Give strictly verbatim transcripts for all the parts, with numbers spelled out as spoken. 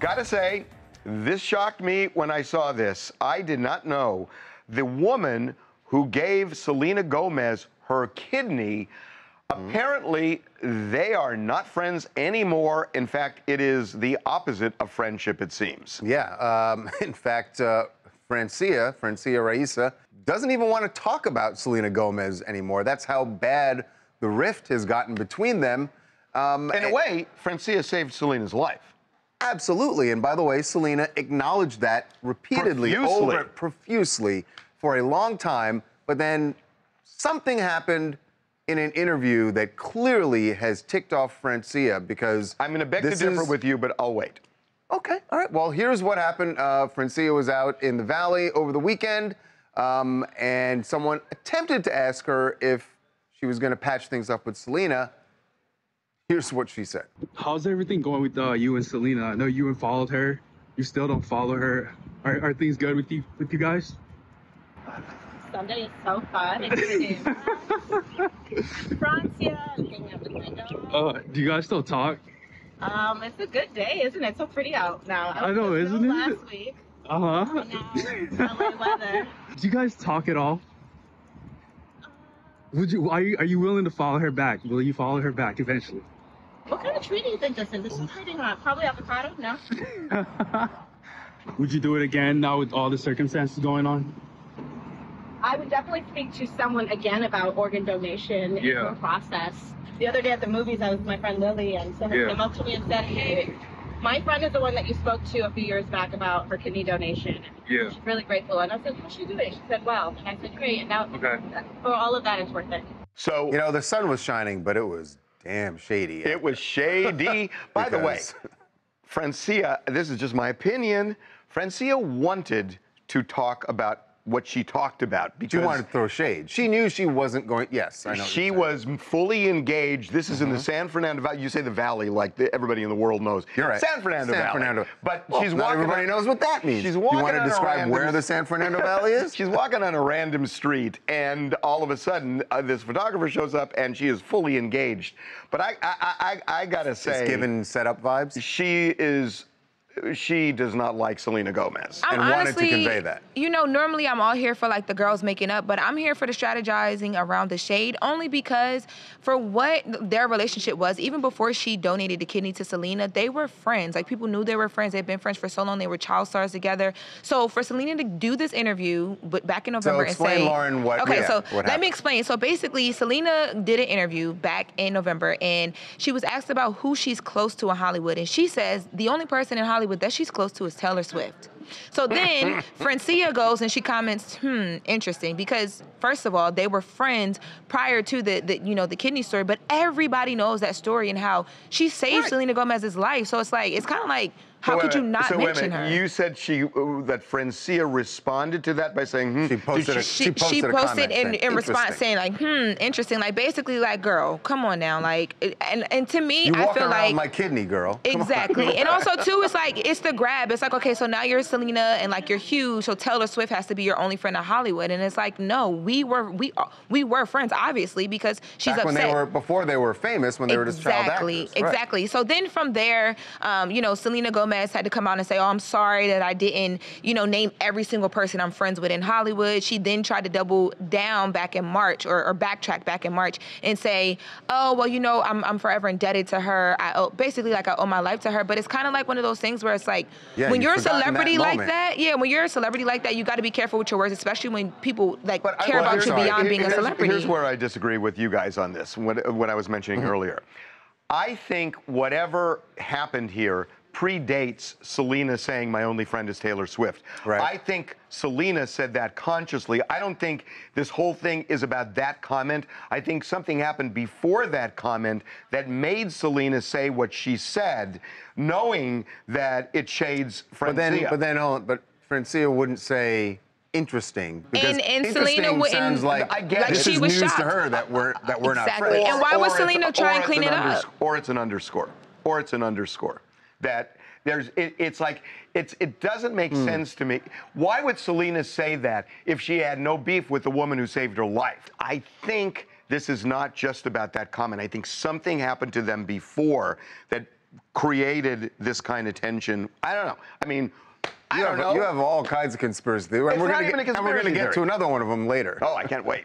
Gotta say, this shocked me when I saw this. I did not know the woman who gave Selena Gomez her kidney, mm-hmm. apparently they are not friends anymore. In fact, it is the opposite of friendship, it seems. Yeah, um, in fact, uh, Francia, Francia Raisa, doesn't even want to talk about Selena Gomez anymore. That's how bad the rift has gotten between them. Um, in a way, Francia saved Selena's life. Absolutely, and by the way, Selena acknowledged that repeatedly, profusely. over profusely for a long time, but then something happened in an interview that clearly has ticked off Francia, because I'm gonna beg to differ is... with you, but I'll wait. Okay, all right, well, here's what happened. Uh, Francia was out in the valley over the weekend, um, and someone attempted to ask her if she was gonna patch things up with Selena. Here's what she said. How's everything going with uh, you and Selena? I know you unfollowed her. You still don't follow her. Are, are things good with you with you guys? Sunday is so fun. Francia, looking out the window. Uh, do you guys still talk? Um, it's a good day, isn't it? So pretty out now. I, I know, isn't it? Last week. Uh huh. Now, L A weather. Do you guys talk at all? Would you? Are you? Are you willing to follow her back? Will you follow her back eventually? What kind of tree do you think this is? This is pretty hot. Probably avocado, no? Would you do it again now with all the circumstances going on? I would definitely speak to someone again about organ donation and yeah. the process. The other day at the movies, I was with my friend Lily, and someone yeah. came up to me and said, hey, my friend is the one that you spoke to a few years back about her kidney donation. Yeah. She's really grateful. And I said, what's she doing? She said, well, and I said, great. And now okay. for all of that, it's worth it. So, you know, the sun was shining, but it was damn shady. It was shady. By because... the way, Francia, this is just my opinion, Francia wanted to talk about what she talked about. Because she wanted to throw shade. She knew she wasn't going, yes, I know. She was fully engaged. This is mm-hmm. in the San Fernando Valley. You say the valley like the, everybody in the world knows. You're right. San Fernando San Valley. Fernando. But well, she's walking. Everybody on, knows what that means. She's walking. You want to describe random, where the San Fernando Valley is? She's walking on a random street, and all of a sudden, uh, this photographer shows up, and she is fully engaged. But I, I, I, I gotta say, it's given setup vibes. She is. She does not like Selena Gomez I'm and honestly, wanted to convey that. You know, normally I'm all here for like the girls making up, but I'm here for the strategizing around the shade, only because for what their relationship was, even before she donated the kidney to Selena, they were friends. Like, people knew they were friends. They'd been friends for so long. They were child stars together. So for Selena to do this interview but back in November so explain, and say- Lauren, what Okay, yeah, so what let me explain. So basically, Selena did an interview back in November, and she was asked about who she's close to in Hollywood, and she says the only person in Hollywood that she's close to is Taylor Swift. So then Francia goes and she comments, hmm, interesting, because first of all, they were friends prior to the, the you know, the kidney story, but everybody knows that story and how she saved right. Selena Gomez's life. So it's like, it's kind of like, how so could you not so mention her? You said she, uh, that Francia responded to that by saying, hmm. She posted, she, a, she, she posted, she posted a in, in response saying like, hmm, interesting. Like, basically like, girl, come on now. Like, and, and to me, you I feel like- my kidney, girl. Come exactly. and also too, it's like, it's the grab. It's like, okay, so now you're Selena and like, you're huge. So Taylor Swift has to be your only friend in Hollywood. And it's like, no, we were, we, we were friends, obviously, because she's Back upset. When they were, before they were famous, when they exactly, were just child actors. Right. Exactly. So then from there, um, you know, Selena Gomez had to come out and say, oh, I'm sorry that I didn't, you know, name every single person I'm friends with in Hollywood. She then tried to double down back in March or, or backtrack back in March and say, oh, well, you know, I'm, I'm forever indebted to her. I owe, basically like I owe my life to her. But it's kind of like one of those things where it's like, yeah, when you're a celebrity that like moment. that, yeah, when you're a celebrity like that, you got to be careful with your words, especially when people like but care I, well, about you beyond being here's, a celebrity. Here's where I disagree with you guys on this, what, what I was mentioning mm-hmm. earlier. I think whatever happened here predates Selena saying my only friend is Taylor Swift. Right. I think Selena said that consciously. I don't think this whole thing is about that comment. I think something happened before that comment that made Selena say what she said, knowing that it shades Francia. But then, but then, on, but Francia wouldn't say interesting, because and, and interesting Selena sounds like, I guess like this she is was news shocked. to her that we're that we're exactly. not friends. And why would Selena try and clean an it up? Or it's an underscore. Or it's an underscore. That there's, it, it's like, it's, it doesn't make mm. sense to me. Why would Selena say that if she had no beef with the woman who saved her life? I think this is not just about that comment. I think something happened to them before that created this kind of tension. I don't know. I mean, I you don't have, know. You have all kinds of conspiracy theories. It's we're not even get, a conspiracy And we're going to get to another one of them later. Oh, I can't wait.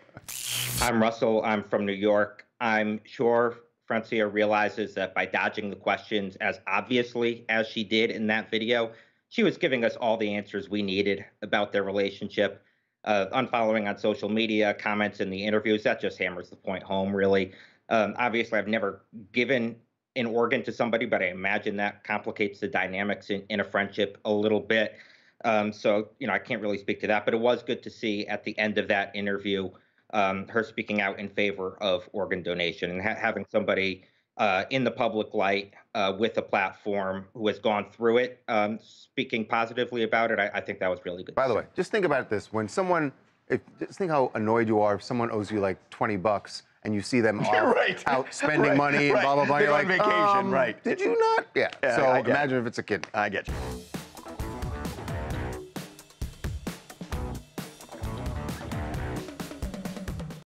I'm Russell. I'm from New York. I'm sure Francia realizes that by dodging the questions as obviously as she did in that video, she was giving us all the answers we needed about their relationship. Uh, unfollowing on social media, comments in the interviews, that just hammers the point home, really. Um, obviously, I've never given an organ to somebody, but I imagine that complicates the dynamics in, in a friendship a little bit. Um, so, you know, I can't really speak to that, but it was good to see at the end of that interview um, her speaking out in favor of organ donation and ha having somebody uh, in the public light uh, with a platform who has gone through it, um, speaking positively about it. I, I think that was really good. By the way, just think about this. When someone, if, just think how annoyed you are if someone owes you like twenty bucks and you see them all right. out spending right. money right. and blah, blah, blah. They're You're on like, vacation, um, right. Did you not? Yeah, yeah so I imagine it. If it's a kid. I get you.